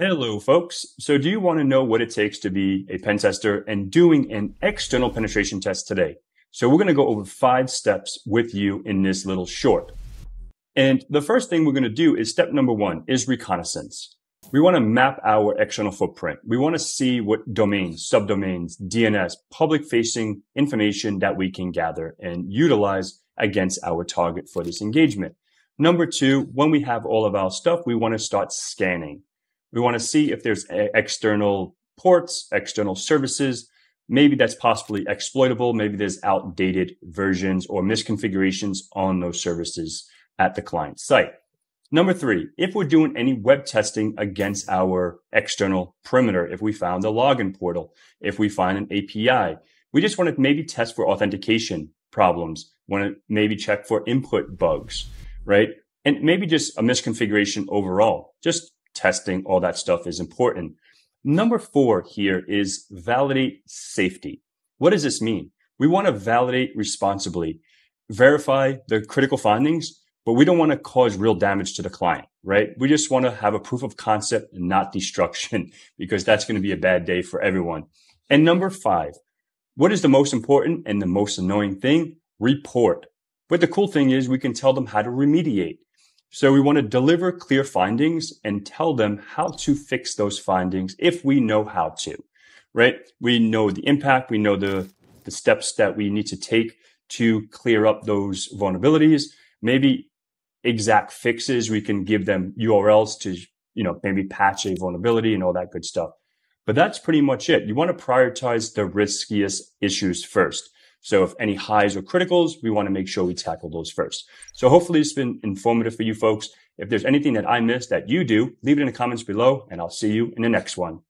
Hello, folks. So do you want to know what it takes to be a pen tester and doing an external penetration test today? So we're going to go over 5 steps with you in this little short. And the first thing we're going to do is step number 1 is reconnaissance. We want to map our external footprint. We want to see what domains, subdomains, DNS, public-facing information that we can gather and utilize against our target for this engagement. Number 2, when we have all of our stuff, we want to start scanning. We want to see if there's external ports, external services. Maybe that's possibly exploitable. Maybe there's outdated versions or misconfigurations on those services at the client site. Number 3, if we're doing any web testing against our external perimeter, if we found a login portal, if we find an API, we just want to maybe test for authentication problems, want to maybe check for input bugs, right? And maybe just a misconfiguration overall, just testing, all that stuff is important. Number 4 here is validate safety. What does this mean? We want to validate responsibly, verify the critical findings, but we don't want to cause real damage to the client, right? We just want to have a proof of concept and not destruction, because that's going to be a bad day for everyone. And number 5, what is the most important and the most annoying thing? Report. But the cool thing is we can tell them how to remediate. So we want to deliver clear findings and tell them how to fix those findings if we know how to, right? We know the impact. We know the steps that we need to take to clear up those vulnerabilities. Maybe exact fixes. We can give them URLs to, you know, maybe patch a vulnerability and all that good stuff. But that's pretty much it. You want to prioritize the riskiest issues first. So if any highs or criticals, we want to make sure we tackle those first. So hopefully it's been informative for you folks. If there's anything that I missed that you do, leave it in the comments below, and I'll see you in the next one.